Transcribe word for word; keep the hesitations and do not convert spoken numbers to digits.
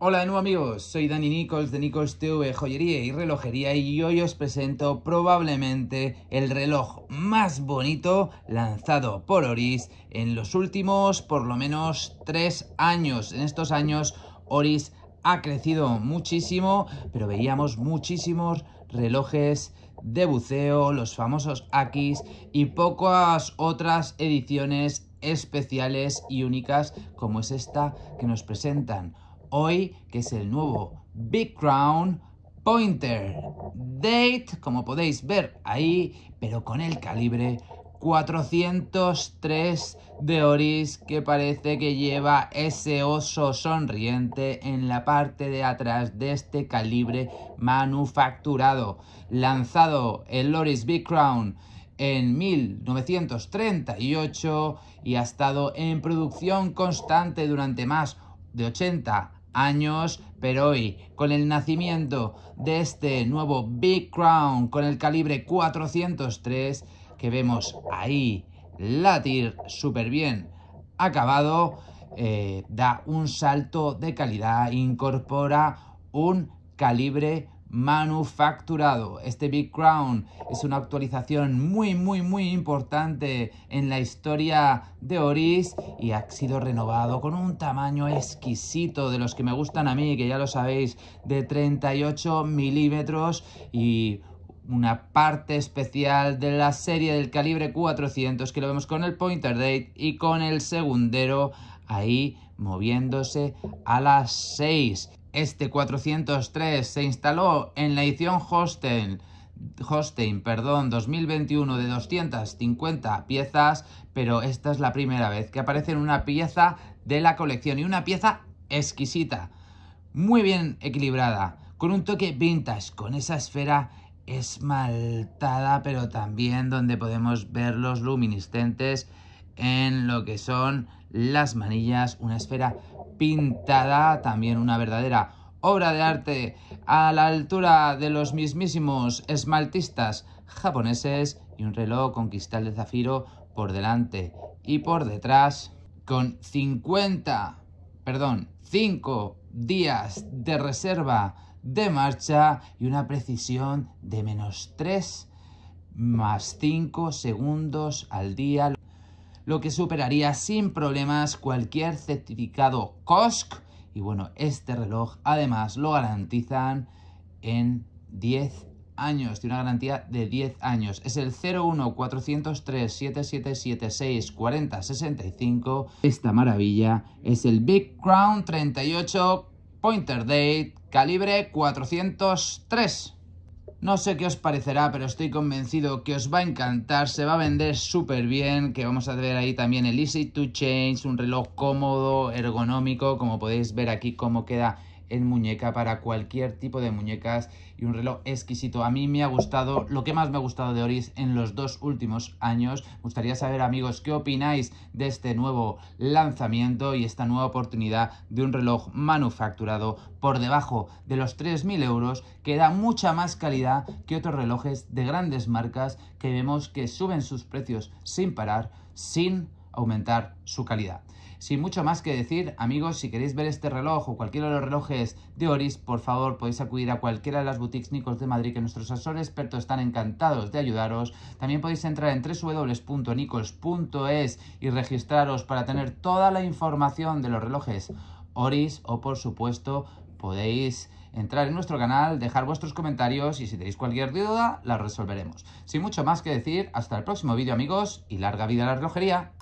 Hola de nuevo amigos, soy Dani Nicols de Nicols T V, joyería y relojería, y hoy os presento probablemente el reloj más bonito lanzado por Oris en los últimos por lo menos tres años. En estos años Oris ha crecido muchísimo, pero veíamos muchísimos relojes de buceo, los famosos Aquis y pocas otras ediciones especiales y únicas como es esta que nos presentan hoy, que es el nuevo Big Crown Pointer Date, como podéis ver ahí, pero con el calibre cuatrocientos tres de Oris, que parece que lleva ese oso sonriente en la parte de atrás de este calibre manufacturado. Lanzado el Oris Big Crown en mil novecientos treinta y ocho y ha estado en producción constante durante más de ochenta años, pero hoy, con el nacimiento de este nuevo Big Crown con el calibre cuatrocientos tres que vemos ahí latir súper bien acabado, eh, da un salto de calidad, incorpora un calibre manufacturado. Este Big Crown es una actualización muy muy muy importante en la historia de Oris y ha sido renovado con un tamaño exquisito, de los que me gustan a mí, que ya lo sabéis, de treinta y ocho milímetros, y una parte especial de la serie del calibre cuatrocientos que lo vemos con el Pointer Date y con el segundero ahí moviéndose a las seis. Este cuatrocientos tres se instaló en la edición Holstein, Holstein perdón, dos mil veintiuno de doscientas cincuenta piezas, pero esta es la primera vez que aparece en una pieza de la colección, y una pieza exquisita, muy bien equilibrada, con un toque vintage, con esa esfera esmaltada, pero también donde podemos ver los luminiscentes en lo que son las manillas, una esfera pintada, también una verdadera obra de arte a la altura de los mismísimos esmaltistas japoneses, y un reloj con cristal de zafiro por delante y por detrás, con cincuenta, perdón, cinco días de reserva de marcha y una precisión de menos tres más cinco segundos al día, lo que superaría sin problemas cualquier certificado C O S C. Y bueno, este reloj además lo garantizan en diez años, tiene una garantía de diez años. Es el cero uno cuatro cero tres siete siete siete seis cuatro cero seis cinco. Esta maravilla es el Big Crown treinta y ocho Pointer Date calibre cuatrocientos tres. No sé qué os parecerá, pero estoy convencido que os va a encantar, se va a vender súper bien, que vamos a ver ahí también el Easy to Change, un reloj cómodo, ergonómico, como podéis ver aquí cómo queda en muñeca, para cualquier tipo de muñecas, y un reloj exquisito. A mí me ha gustado, lo que más me ha gustado de Oris en los dos últimos años. Me gustaría saber, amigos, qué opináis de este nuevo lanzamiento y esta nueva oportunidad de un reloj manufacturado por debajo de los tres mil euros, que da mucha más calidad que otros relojes de grandes marcas que vemos que suben sus precios sin parar, sin aumentar su calidad. Sin mucho más que decir, amigos, si queréis ver este reloj o cualquiera de los relojes de Oris, por favor, podéis acudir a cualquiera de las boutiques Nicols de Madrid, que nuestros asesores expertos están encantados de ayudaros. También podéis entrar en w w w punto nicols punto es y registraros para tener toda la información de los relojes Oris, o por supuesto podéis entrar en nuestro canal, dejar vuestros comentarios y si tenéis cualquier duda la resolveremos. Sin mucho más que decir, hasta el próximo vídeo, amigos, y larga vida a la relojería.